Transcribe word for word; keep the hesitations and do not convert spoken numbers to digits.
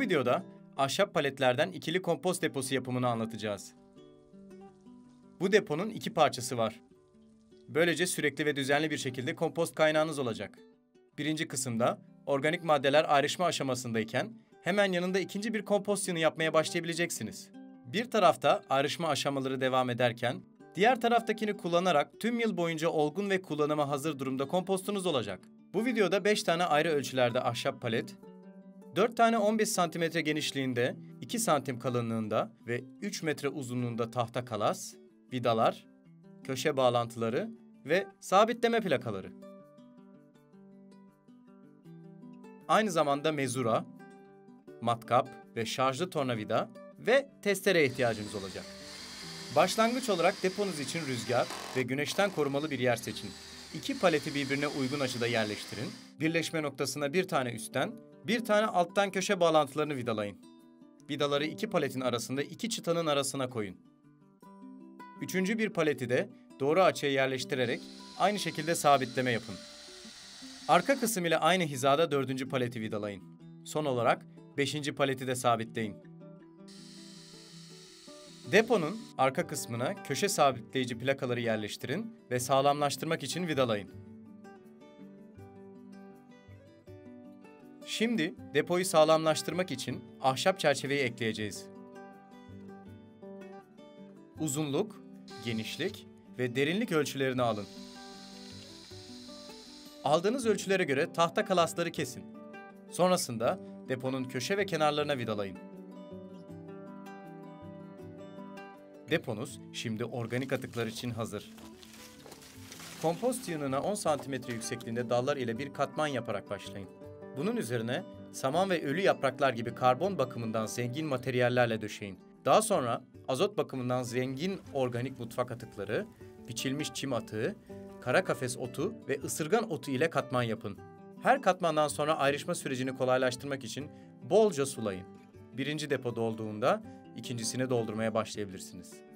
Bu videoda ahşap paletlerden ikili kompost deposu yapımını anlatacağız. Bu deponun iki parçası var. Böylece sürekli ve düzenli bir şekilde kompost kaynağınız olacak. Birinci kısımda organik maddeler ayrışma aşamasındayken hemen yanında ikinci bir kompost yığını yapmaya başlayabileceksiniz. Bir tarafta ayrışma aşamaları devam ederken diğer taraftakini kullanarak tüm yıl boyunca olgun ve kullanıma hazır durumda kompostunuz olacak. Bu videoda beş tane ayrı ölçülerde ahşap palet, dört tane on beş santimetre genişliğinde, iki santim kalınlığında ve üç metre uzunluğunda tahta kalas, vidalar, köşe bağlantıları ve sabitleme plakaları. Aynı zamanda mezura, matkap ve şarjlı tornavida ve testereye ihtiyacınız olacak. Başlangıç olarak deponuz için rüzgar ve güneşten korumalı bir yer seçin. İki paleti birbirine uygun açıda yerleştirin. Birleşme noktasına bir tane üstten, bir tane alttan köşe bağlantılarını vidalayın. Vidaları iki paletin arasında iki çıtanın arasına koyun. Üçüncü bir paleti de doğru açıya yerleştirerek aynı şekilde sabitleme yapın. Arka kısım ile aynı hizada dördüncü paleti vidalayın. Son olarak beşinci paleti de sabitleyin. Deponun arka kısmına köşe sabitleyici plakaları yerleştirin ve sağlamlaştırmak için vidalayın. Şimdi depoyu sağlamlaştırmak için ahşap çerçeveyi ekleyeceğiz. Uzunluk, genişlik ve derinlik ölçülerini alın. Aldığınız ölçülere göre tahta kalasları kesin. Sonrasında deponun köşe ve kenarlarına vidalayın. Deponuz şimdi organik atıklar için hazır. Kompost yığınına on santimetre yüksekliğinde dallar ile bir katman yaparak başlayın. Bunun üzerine saman ve ölü yapraklar gibi karbon bakımından zengin materyallerle döşeyin. Daha sonra azot bakımından zengin organik mutfak atıkları, biçilmiş çim atığı, kara kafes otu ve ısırgan otu ile katman yapın. Her katmandan sonra ayrışma sürecini kolaylaştırmak için bolca sulayın. Birinci depo dolduğunda ikincisini doldurmaya başlayabilirsiniz.